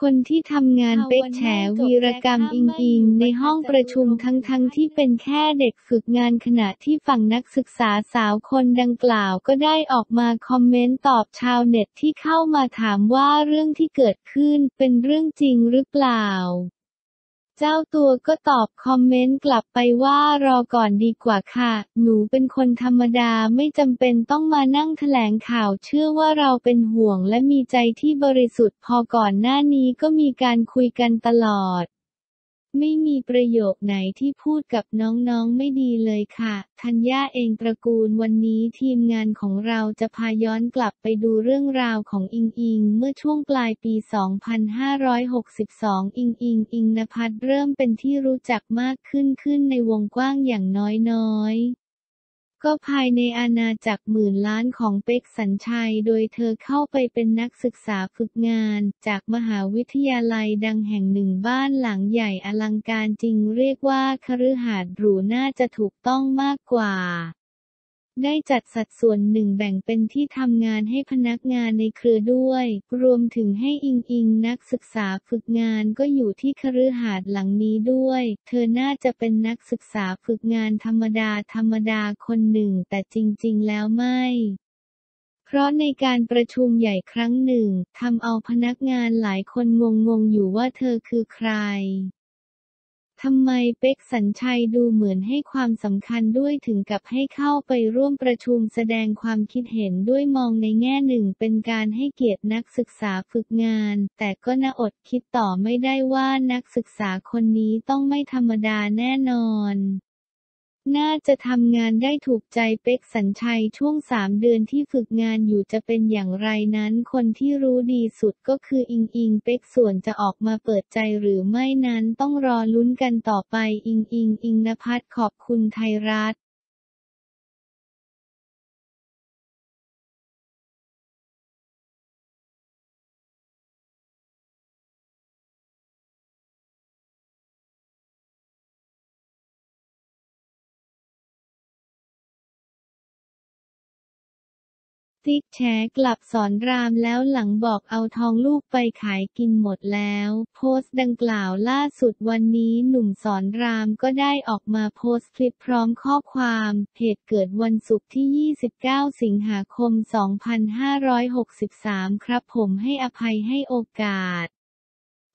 คนที่ทำงานเป๊ะแฉวีรกรรมอิงในห้องประชุมทั้งที่เป็นแค่เด็กฝึกงานขณะที่ฝั่งนักศึกษาสาวคนดังกล่าวก็ได้ออกมาคอมเมนต์ตอบชาวเน็ตที่เข้ามาถามว่าเรื่องที่เกิดขึ้นเป็นเรื่องจริงหรือเปล่าเจ้าตัวก็ตอบคอมเมนต์กลับไปว่ารอก่อนดีกว่าค่ะหนูเป็นคนธรรมดาไม่จำเป็นต้องมานั่งแถลงข่าวเชื่อว่าเราเป็นห่วงและมีใจที่บริสุทธิ์พอก่อนหน้านี้ก็มีการคุยกันตลอดไม่มีประโยคไหนที่พูดกับน้องๆไม่ดีเลยค่ะธัญญาเองตระกูลวันนี้ทีมงานของเราจะพาย้อนกลับไปดูเรื่องราวของอิงเมื่อช่วงปลายปี 2562 อิงนภัทรเริ่มเป็นที่รู้จักมากขึ้นในวงกว้างอย่างน้อยก็ภายในอาณาจักรหมื่นล้านของเป็กสัญชัยโดยเธอเข้าไปเป็นนักศึกษาฝึกงานจากมหาวิทยาลัยดังแห่งหนึ่งบ้านหลังใหญ่อลังการจริงเรียกว่าคฤหาสน์หรูน่าจะถูกต้องมากกว่าได้จัดสัดส่วนหนึ่งแบ่งเป็นที่ทำงานให้พนักงานในเครือด้วยรวมถึงให้อิงนักศึกษาฝึกงานก็อยู่ที่คฤหาสน์หลังนี้ด้วยเธอน่าจะเป็นนักศึกษาฝึกงานธรรมดาคนหนึ่งแต่จริงๆแล้วไม่เพราะในการประชุมใหญ่ครั้งหนึ่งทำเอาพนักงานหลายคนงงอยู่ว่าเธอคือใครทำไมเป็กสัญชัยดูเหมือนให้ความสำคัญด้วยถึงกับให้เข้าไปร่วมประชุมแสดงความคิดเห็นด้วยมองในแง่หนึ่งเป็นการให้เกียรตินักศึกษาฝึกงานแต่ก็น่าอดคิดต่อไม่ได้ว่านักศึกษาคนนี้ต้องไม่ธรรมดาแน่นอนน่าจะทำงานได้ถูกใจเป็กสัญชัยช่วง3 เดือนที่ฝึกงานอยู่จะเป็นอย่างไรนั้นคนที่รู้ดีสุดก็คืออิงเป็กส่วนจะออกมาเปิดใจหรือไม่นั้นต้องรอลุ้นกันต่อไปอิงนภัทรขอบคุณไทยรัฐติ๊กแฉกลับสอนรามแล้วหลังบอกเอาทองลูกไปขายกินหมดแล้วโพสต์ดังกล่าวล่าสุดวันนี้หนุ่มสอนรามก็ได้ออกมาโพสต์คลิปพร้อมข้อความเหตุเกิดวันศุกร์ที่ 29 สิงหาคม 2563 ครับผมให้อภัยให้โอกาส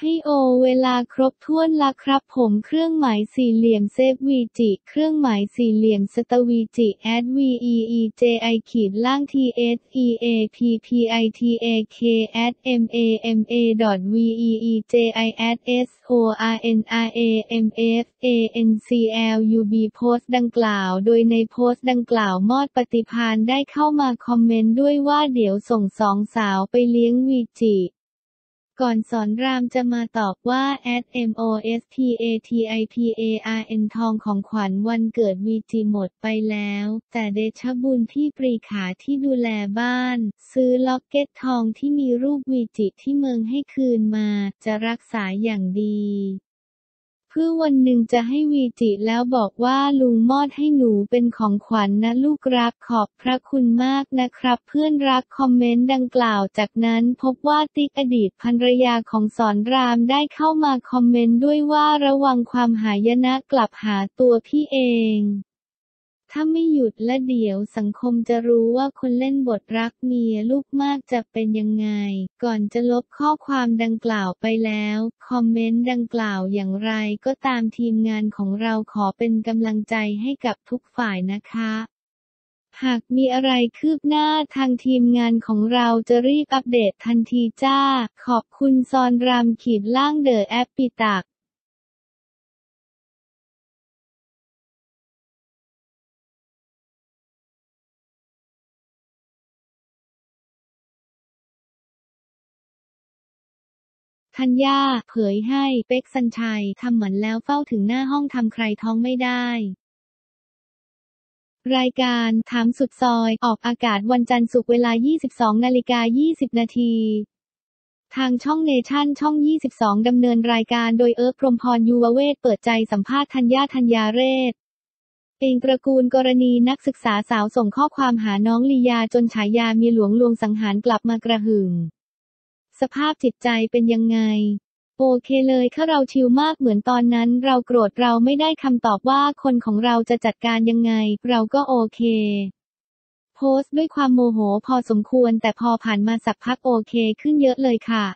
ให้โอเวลาครบถ้วนละครับผมเครื่องหมายสี่เหลี่ยมเซฟวีจิเครื่องหมายสี่เหลี่ยมสตวีจิแอดวีอีเจไอขีดล่าง @TSEAPPITAK@MAMA.VEEJI @SORNRAMFANCLUB โพสต์ดังกล่าวโดยในโพสต์ดังกล่าวมอดปฏิภาณได้เข้ามาคอมเมนต์ด้วยว่าเดี๋ยวส่ง2 สาวไปเลี้ยงวีจิก่อนสอนรามจะมาตอบว่า @MOSPATIPARN ทองของขวัญวันเกิดวีจิหมดไปแล้วแต่เดชบุญพี่ปรีขาที่ดูแลบ้านซื้อล็อกเก็ตทองที่มีรูปวีจิที่เมืองให้คืนมาจะรักษาอย่างดีเพื่อวันหนึ่งจะให้วีจิแล้วบอกว่าลุงมอดให้หนูเป็นของขวัญนะลูกรักขอบพระคุณมากนะครับเพื่อนรักคอมเมนต์ดังกล่าวจากนั้นพบว่าติ๊กอดีตภรรยาของสอนรามได้เข้ามาคอมเมนต์ด้วยว่าระวังความหายนะกลับหาตัวพี่เองถ้าไม่หยุดและเดี๋ยวสังคมจะรู้ว่าคนเล่นบทรักเมียลูกมากจะเป็นยังไงก่อนจะลบข้อความดังกล่าวไปแล้วคอมเมนต์ดังกล่าวอย่างไรก็ตามทีมงานของเราขอเป็นกำลังใจให้กับทุกฝ่ายนะคะหากมีอะไรคืบหน้าทางทีมงานของเราจะรีบอัปเดตทันทีจ้าขอบคุณซอนรามขีดล่างเดอะแอปปิตักธัญญาเผยให้เป็กสัญชัยทำเหมือนแล้วเฝ้าถึงหน้าห้องทำใครท้องไม่ได้รายการถามสุดซอยออกอากาศวันจันทร์ศุกร์เวลา 22:20 น.ทางช่องเนชั่นช่อง22ดำเนินรายการโดยเอิร์ธพรหมพรยูวเวศเปิดใจสัมภาษณ์ธัญญาเรศเองตระกูลกรณีนักศึกษาสาวส่งข้อความหาน้องลียาจนฉายาเมียหลวงลวงสังหารกลับมากระหึ่มส สภาพจิตใจเป็นยังไงโอเคเลยค่ะเราชิลมากเหมือนตอนนั้นเราโกรธเราไม่ได้คำตอบว่าคนของเราจะจัดการยังไงเราก็โอเคโพสต์ด้วยความโมโหพอสมควรแต่พอผ่านมาสักพักโอเคขึ้นเยอะเลยค่ะ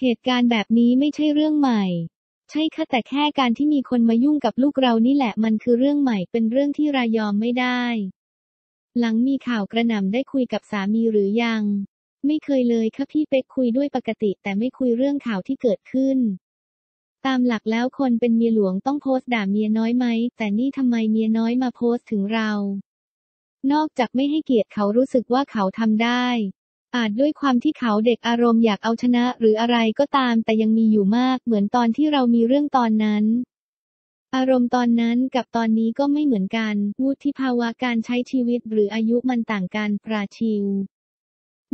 เหตุการณ์แบบนี้ไม่ใช่เรื่องใหม่ใช่ค่ะแต่แค่การที่มีคนมายุ่งกับลูกเรานี่แหละมันคือเรื่องใหม่เป็นเรื่องที่รายอมไม่ได้หลังมีข่าวกระหน่ำได้คุยกับสามีหรือยังไม่เคยเลยค่ะพี่เป๊กคุยด้วยปกติแต่ไม่คุยเรื่องข่าวที่เกิดขึ้นตามหลักแล้วคนเป็นเมียหลวงต้องโพสต์ด่าเมียน้อยไหมแต่นี่ทำไมเมียน้อยมาโพสต์ถึงเรานอกจากไม่ให้เกียรติเขารู้สึกว่าเขาทำได้อาจด้วยความที่เขาเด็กอารมณ์อยากเอาชนะหรืออะไรก็ตามแต่ยังมีอยู่มากเหมือนตอนที่เรามีเรื่องตอนนั้นอารมณ์ตอนนั้นกับตอนนี้ก็ไม่เหมือนกันวุฒิภาวะการใช้ชีวิตหรืออายุมันต่างกันปราชิว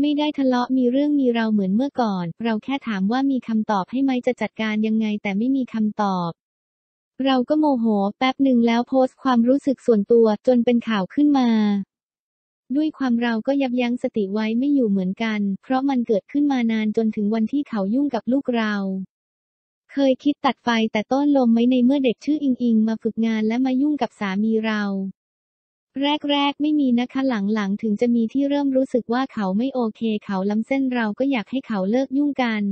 ไม่ได้ทะเลาะมีเรื่องมีเราเหมือนเมื่อก่อนเราแค่ถามว่ามีคำตอบให้ไหมจะจัดการยังไงแต่ไม่มีคำตอบเราก็โมโหแป๊บหนึ่งแล้วโพสต์ความรู้สึกส่วนตัวจนเป็นข่าวขึ้นมาด้วยความเราก็ยับยั้งสติไว้ไม่อยู่เหมือนกันเพราะมันเกิดขึ้นมานานจนถึงวันที่เขายุ่งกับลูกเราเคยคิดตัดไฟแต่ต้นลมไม่ในเมื่อเด็กชื่ออิงอิงมาฝึกงานและมายุ่งกับสามีเราแรกๆไม่มีนะคะหลังๆถึงจะมีที่เริ่มรู้สึกว่าเขาไม่โอเคเขาล้ำเส้นเราก็อยากให้เขาเลิกยุ่งกัน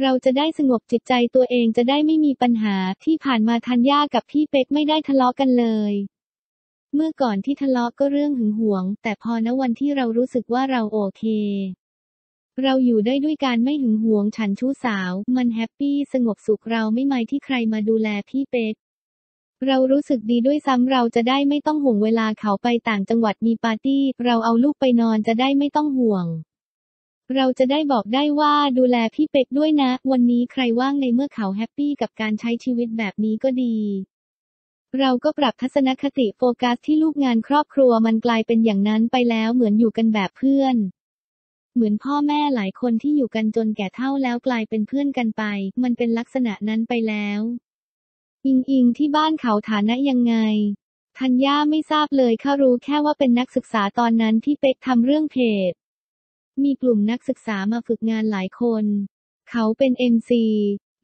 เราจะได้สงบจิตใจตัวเองจะได้ไม่มีปัญหาที่ผ่านมาธัญญากับพี่เป็กไม่ได้ทะเลาะกันเลยเมื่อก่อนที่ทะเลาะก็เรื่องหึงหวงแต่พอณวันที่เรารู้สึกว่าเราโอเคเราอยู่ได้ด้วยการไม่หึงหวงฉันชู้สาวมันแฮปปี้สงบสุขเราไม่มีที่ใครมาดูแลพี่เป็กเรารู้สึกดีด้วยซ้ำเราจะได้ไม่ต้องห่วงเวลาเขาไปต่างจังหวัดมีปาร์ตี้เราเอาลูกไปนอนจะได้ไม่ต้องห่วงเราจะได้บอกได้ว่าดูแลพี่เป็กด้วยนะวันนี้ใครว่างในเมื่อเขาแฮปปี้กับการใช้ชีวิตแบบนี้ก็ดีเราก็ปรับทัศนคติโฟกัสที่ลูกงานครอบครัวมันกลายเป็นอย่างนั้นไปแล้วเหมือนอยู่กันแบบเพื่อนเหมือนพ่อแม่หลายคนที่อยู่กันจนแก่เฒ่าแล้วกลายเป็นเพื่อนกันไปมันเป็นลักษณะนั้นไปแล้วอิงอิงที่บ้านเขาฐานะยังไงธัญญาไม่ทราบเลยค่ะรู้แค่ว่าเป็นนักศึกษาตอนนั้นที่เป็กทำเรื่องเพจมีกลุ่มนักศึกษามาฝึกงานหลายคนเขาเป็น MC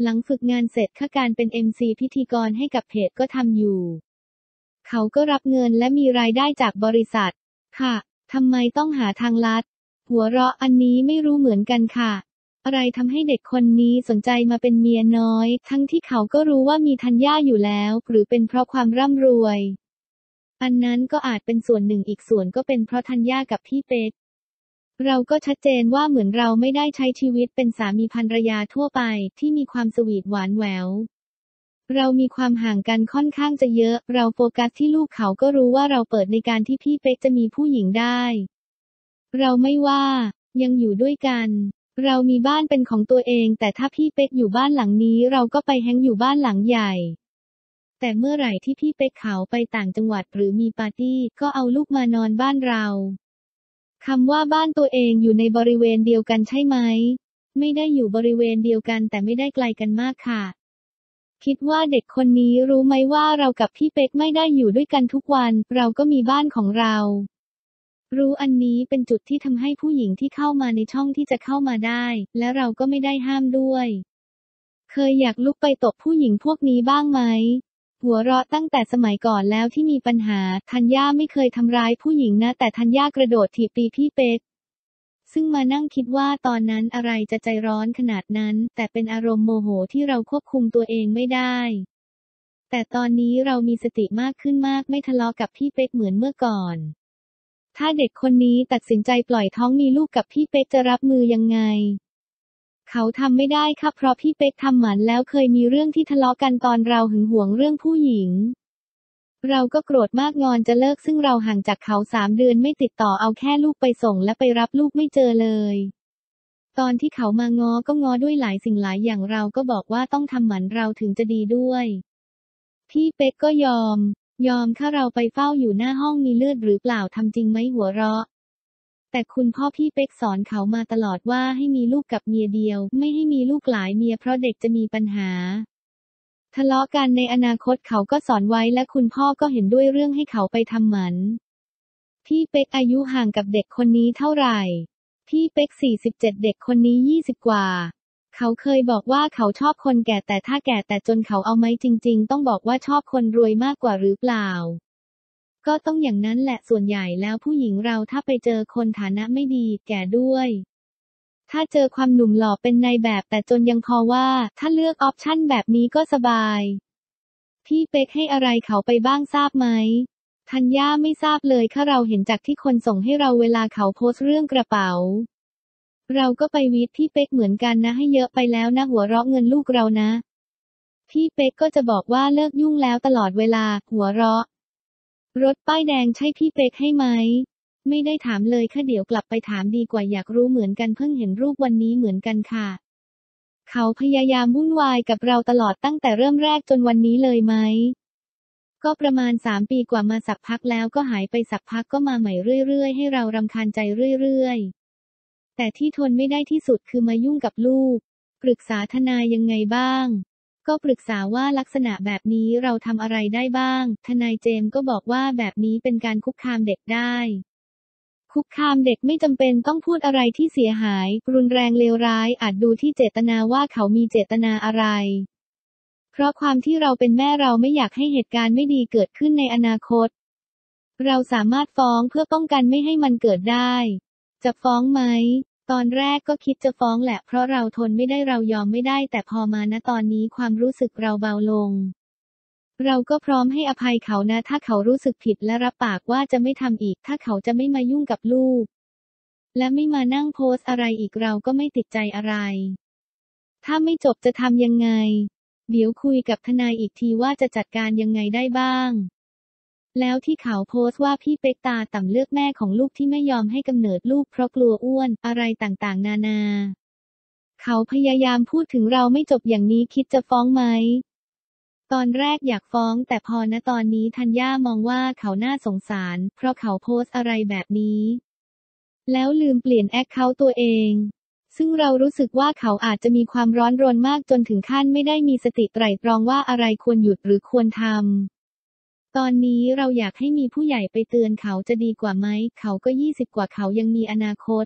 หลังฝึกงานเสร็จข้าการเป็น MC พิธีกรให้กับเพจก็ทำอยู่เขาก็รับเงินและมีรายได้จากบริษัทค่ะทำไมต้องหาทางลัดหัวเราะอันนี้ไม่รู้เหมือนกันค่ะอะไรทำให้เด็กคนนี้สนใจมาเป็นเมียน้อยทั้งที่เขาก็รู้ว่ามีธัญญาอยู่แล้วหรือเป็นเพราะความร่ำรวยอันนั้นก็อาจเป็นส่วนหนึ่งอีกส่วนก็เป็นเพราะธัญญากับพี่เป็กเราก็ชัดเจนว่าเหมือนเราไม่ได้ใช้ชีวิตเป็นสามีภรรยาทั่วไปที่มีความสวีทหวานแหววเรามีความห่างกันค่อนข้างจะเยอะเราโฟกัสที่ลูกเขาก็รู้ว่าเราเปิดในการที่พี่เป็กจะมีผู้หญิงได้เราไม่ว่ายังอยู่ด้วยกันเรามีบ้านเป็นของตัวเองแต่ถ้าพี่เป็กอยู่บ้านหลังนี้เราก็ไปแฮงอยู่บ้านหลังใหญ่แต่เมื่อไหร่ที่พี่เป็กเขาไปต่างจังหวัดหรือมีปาร์ตี้ก็เอาลูกมานอนบ้านเราคำว่าบ้านตัวเองอยู่ในบริเวณเดียวกันใช่ไหมไม่ได้อยู่บริเวณเดียวกันแต่ไม่ได้ไกลกันมากค่ะคิดว่าเด็กคนนี้รู้ไหมว่าเรากับพี่เป็กไม่ได้อยู่ด้วยกันทุกวันเราก็มีบ้านของเรารู้อันนี้เป็นจุดที่ทำให้ผู้หญิงที่เข้ามาในช่องที่จะเข้ามาได้และเราก็ไม่ได้ห้ามด้วยเคยอยากลุกไปตบผู้หญิงพวกนี้บ้างไหมหัวเราะตั้งแต่สมัยก่อนแล้วที่มีปัญหาธัญญาไม่เคยทำร้ายผู้หญิงนะแต่ธัญญากระโดดถีบตีพี่เป็กซึ่งมานั่งคิดว่าตอนนั้นอะไรจะใจร้อนขนาดนั้นแต่เป็นอารมณ์โมโหที่เราควบคุมตัวเองไม่ได้แต่ตอนนี้เรามีสติมากขึ้นมากไม่ทะเลาะกับพี่เป็กเหมือนเมื่อก่อนถ้าเด็กคนนี้ตัดสินใจปล่อยท้องมีลูกกับพี่เป็กจะรับมือยังไงเขาทำไม่ได้ค่ะเพราะพี่เป็กทำหมันแล้วเคยมีเรื่องที่ทะเลาะกันตอนเราหึงหวงเรื่องผู้หญิงเราก็โกรธมากงอนจะเลิกซึ่งเราห่างจากเขา3 เดือนไม่ติดต่อเอาแค่ลูกไปส่งและไปรับลูกไม่เจอเลยตอนที่เขามาง้อก็ง้อด้วยหลายสิ่งหลายอย่างเราก็บอกว่าต้องทำหมันเราถึงจะดีด้วยพี่เป็กก็ยอมค่ะเราไปเฝ้าอยู่หน้าห้องมีเลือดหรือเปล่าทำจริงไหมหัวเราะแต่คุณพ่อพี่เป็กสอนเขามาตลอดว่าให้มีลูกกับเมียเดียวไม่ให้มีลูกหลายเมียเพราะเด็กจะมีปัญหาทะเลาะกันในอนาคตเขาก็สอนไว้และคุณพ่อก็เห็นด้วยเรื่องให้เขาไปทำหมันพี่เป็กอายุห่างกับเด็กคนนี้เท่าไหร่ พี่เป๊ก47เด็กคนนี้20กว่าเขาเคยบอกว่าเขาชอบคนแก่แต่ถ้าแก่แต่จนเขาเอาไหมจริงๆต้องบอกว่าชอบคนรวยมากกว่าหรือเปล่าก็ต้องอย่างนั้นแหละส่วนใหญ่แล้วผู้หญิงเราถ้าไปเจอคนฐานะไม่ดีแก่ด้วยถ้าเจอความหนุ่มหล่อเป็นนายแบบแต่จนยังพอว่าถ้าเลือกออปชั่นแบบนี้ก็สบายพี่เป๊กให้อะไรเขาไปบ้างทราบไหมธัญญาไม่ทราบเลยค่ะเราเห็นจากที่คนส่งให้เราเวลาเขาโพสต์เรื่องกระเป๋าเราก็ไปวิทย์พี่เป๊กเหมือนกันนะให้เยอะไปแล้วนะหัวเราะเงินลูกเรานะพี่เป๊กก็จะบอกว่าเลิกยุ่งแล้วตลอดเวลาหัวเราะรถป้ายแดงใช่พี่เป๊กให้ไหมไม่ได้ถามเลยค่ะเดี๋ยวกลับไปถามดีกว่าอยากรู้เหมือนกันเพิ่งเห็นรูปวันนี้เหมือนกันค่ะเขาพยายามวุ่นวายกับเราตลอดตั้งแต่เริ่มแรกจนวันนี้เลยไหมก็ประมาณ3ปีกว่ามาสักพักแล้วก็หายไปสักพักก็มาใหม่เรื่อยๆให้เรารำคาญใจเรื่อยๆแต่ที่ทนไม่ได้ที่สุดคือมายุ่งกับลูกปรึกษาทนายยังไงบ้างก็ปรึกษาว่าลักษณะแบบนี้เราทำอะไรได้บ้างทนายเจมก็บอกว่าแบบนี้เป็นการคุกคามเด็กได้คุกคามเด็กไม่จำเป็นต้องพูดอะไรที่เสียหายรุนแรงเลวร้ายอาจดูที่เจตนาว่าเขามีเจตนาอะไรเพราะความที่เราเป็นแม่เราไม่อยากให้เหตุการณ์ไม่ดีเกิดขึ้นในอนาคตเราสามารถฟ้องเพื่อป้องกันไม่ให้มันเกิดได้จะฟ้องไหมตอนแรกก็คิดจะฟ้องแหละเพราะเราทนไม่ได้เรายอมไม่ได้แต่พอมาณตอนนี้ความรู้สึกเราเบาลงเราก็พร้อมให้อภัยเขานะถ้าเขารู้สึกผิดและรับปากว่าจะไม่ทำอีกถ้าเขาจะไม่มายุ่งกับลูกและไม่มานั่งโพสต์อะไรอีกเราก็ไม่ติดใจอะไรถ้าไม่จบจะทำยังไงเดี๋ยวคุยกับทนายอีกทีว่าจะจัดการยังไงได้บ้างแล้วที่เขาโพสต์ว่าพี่เป๊กตาต่ำเลือกแม่ของลูกที่ไม่ยอมให้กำเนิดลูกเพราะกลัวอ้วนอะไรต่างๆนานาเขาพยายามพูดถึงเราไม่จบอย่างนี้คิดจะฟ้องไหมตอนแรกอยากฟ้องแต่พอณตอนนี้ธัญญามองว่าเขาน่าสงสารเพราะเขาโพสต์อะไรแบบนี้แล้วลืมเปลี่ยนแอคเคาท์ตัวเองซึ่งเรารู้สึกว่าเขาอาจจะมีความร้อนรนมากจนถึงขั้นไม่ได้มีสติไตร่ตรองว่าอะไรควรหยุดหรือควรทำตอนนี้เราอยากให้มีผู้ใหญ่ไปเตือนเขาจะดีกว่าไหมเขาก็20กว่าเขายังมีอนาคต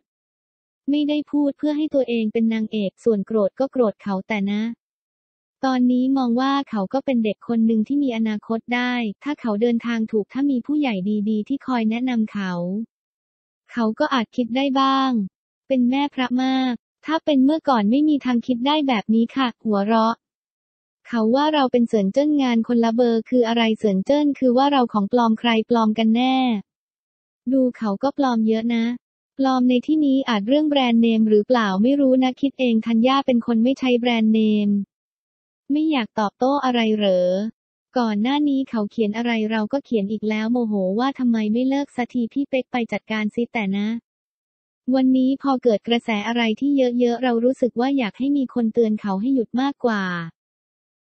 ไม่ได้พูดเพื่อให้ตัวเองเป็นนางเอกส่วนโกรธก็โกรธเขาแต่นะตอนนี้มองว่าเขาก็เป็นเด็กคนหนึ่งที่มีอนาคตได้ถ้าเขาเดินทางถูกถ้ามีผู้ใหญ่ดีๆที่คอยแนะนำเขาเขาก็อาจคิดได้บ้างเป็นแม่พระมากถ้าเป็นเมื่อก่อนไม่มีทางคิดได้แบบนี้ค่ะหัวเราะเขาว่าเราเป็นเสินเจิ้นงานคนละเบอร์คืออะไรเสินเจิ้นคือว่าเราของปลอมใครปลอมกันแน่ดูเขาก็ปลอมเยอะนะปลอมในที่นี้อาจเรื่องแบรนด์เนมหรือเปล่าไม่รู้นะคิดเองธัญญาเป็นคนไม่ใช้แบรนด์เนมไม่อยากตอบโต้อะไรเหรอก่อนหน้านี้เขาเขียนอะไรเราก็เขียนอีกแล้วโมโหว่าทำไมไม่เลิกสักทีพี่เป๊กไปจัดการซิแต่นะวันนี้พอเกิดกระแสอะไรที่เยอะๆเรารู้สึกว่าอยากให้มีคนเตือนเขาให้หยุดมากกว่า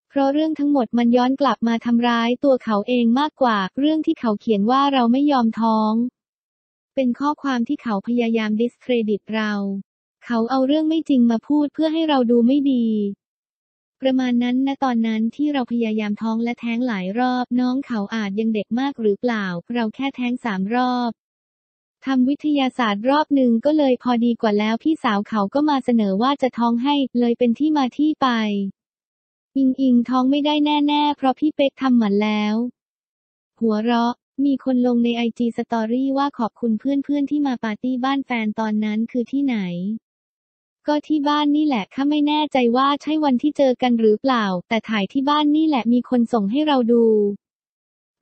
เพราะเรื่องทั้งหมดมันย้อนกลับมาทำร้ายตัวเขาเองมากกว่าเรื่องที่เขาเขียนว่าเราไม่ยอมท้องเป็นข้อความที่เขาพยายามดิสเครดิตเราเขาเอาเรื่องไม่จริงมาพูดเพื่อให้เราดูไม่ดีประมาณนั้นนะตอนนั้นที่เราพยายามท้องและแท้งหลายรอบน้องเขาอาจยังเด็กมากหรือเปล่าเราแค่แท้ง3รอบทำวิทยาศาสตร์รอบหนึ่งก็เลยพอดีกว่าแล้วพี่สาวเขาก็มาเสนอว่าจะท้องให้เลยเป็นที่มาที่ไปอิงท้องไม่ได้แน่ๆเพราะพี่เป๊กทำหมันแล้วหัวเราะมีคนลงใน IG สตอรี่ว่าขอบคุณเพื่อนๆที่มาปาร์ตี้บ้านแฟนตอนนั้นคือที่ไหนก็ที่บ้านนี่แหละค่ะไม่แน่ใจว่าใช่วันที่เจอกันหรือเปล่าแต่ถ่ายที่บ้านนี่แหละมีคนส่งให้เราดู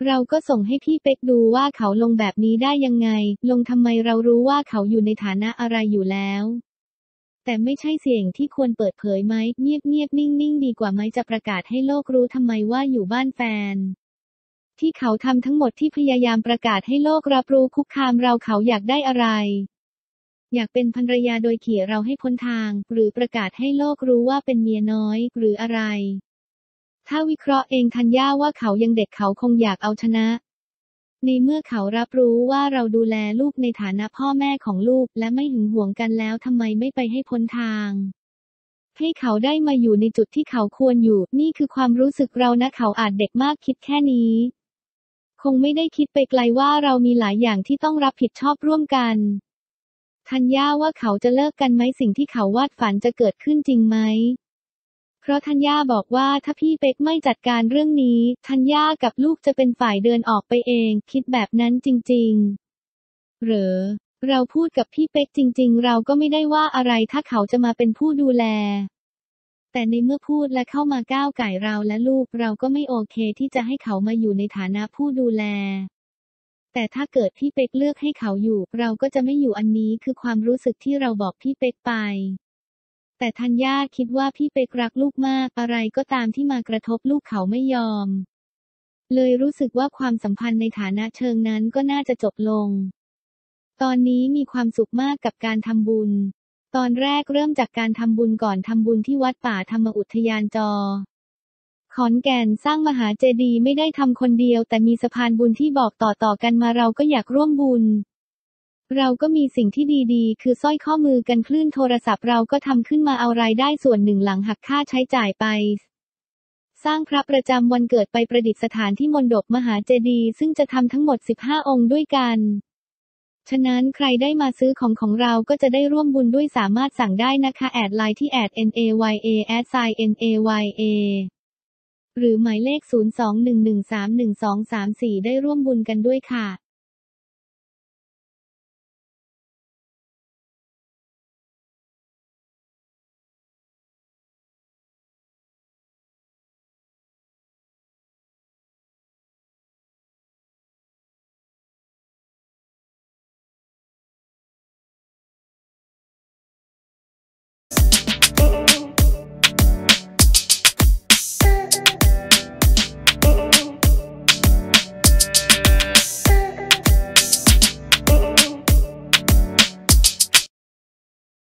เราก็ส่งให้พี่เป็กดูว่าเขาลงแบบนี้ได้ยังไงลงทำไมเรารู้ว่าเขาอยู่ในฐานะอะไรอยู่แล้วแต่ไม่ใช่เสี่ยงที่ควรเปิดเผยไหมเงียบๆนิ่งๆดีกว่าไหมจะประกาศให้โลกรู้ทำไมว่าอยู่บ้านแฟนที่เขาทำทั้งหมดที่พยายามประกาศให้โลกรับรู้คุกคามเราเขาอยากได้อะไรอยากเป็นภรรยาโดยเขี่ยเราให้พ้นทางหรือประกาศให้โลกรู้ว่าเป็นเมียน้อยหรืออะไรถ้าวิเคราะห์เองธัญญาว่าเขายังเด็กเขาคงอยากเอาชนะในเมื่อเขารับรู้ว่าเราดูแลลูกในฐานะพ่อแม่ของลูกและไม่หึงหวงกันแล้วทำไมไม่ไปให้พ้นทางให้เขาได้มาอยู่ในจุดที่เขาควรอยู่นี่คือความรู้สึกเรานะเขาอาจเด็กมากคิดแค่นี้คงไม่ได้คิดไปไกลว่าเรามีหลายอย่างที่ต้องรับผิดชอบร่วมกัน ธัญญาว่าเขาจะเลิกกันไหมสิ่งที่เขาวาดฝันจะเกิดขึ้นจริงไหมเพราะธัญญาบอกว่าถ้าพี่เป๊กไม่จัดการเรื่องนี้ธัญญากับลูกจะเป็นฝ่ายเดินออกไปเองคิดแบบนั้นจริงๆหรือเราพูดกับพี่เป๊กจริงๆเราก็ไม่ได้ว่าอะไรถ้าเขาจะมาเป็นผู้ดูแลแต่ในเมื่อพูดและเข้ามาก้าวไก่เราและลูกเราก็ไม่โอเคที่จะให้เขามาอยู่ในฐานะผู้ดูแลแต่ถ้าเกิดพี่เป๊กเลือกให้เขาอยู่เราก็จะไม่อยู่อันนี้คือความรู้สึกที่เราบอกพี่เป๊กไปแต่ธัญญาคิดว่าพี่เป๊กรักลูกมากอะไรก็ตามที่มากระทบลูกเขาไม่ยอมเลยรู้สึกว่าความสัมพันธ์ในฐานะเชิงนั้นก็น่าจะจบลงตอนนี้มีความสุขมากกับการทำบุญตอนแรกเริ่มจากการทำบุญก่อนทำบุญที่วัดป่าธรรมอุทยานจอขอนแก่นสร้างมหาเจดีย์ไม่ได้ทำคนเดียวแต่มีสะพานบุญที่บอกต่อกันมาเราก็อยากร่วมบุญเราก็มีสิ่งที่ดีๆคือสร้อยข้อมือกันคลื่นโทรศัพท์เราก็ทำขึ้นมาเอารายได้ส่วนหนึ่งหลังหักค่าใช้จ่ายไปสร้างพระประจำวันเกิดไปประดิษฐานที่มณฑปมหาเจดีย์ซึ่งจะทำทั้งหมด15องค์ด้วยกันฉะนั้นใครได้มาซื้อของเราก็จะได้ร่วมบุญด้วยสามารถสั่งได้นะคะแอดไลน์ที่ @naya@naya หรือหมายเลข 021131234 ได้ร่วมบุญกันด้วยค่ะ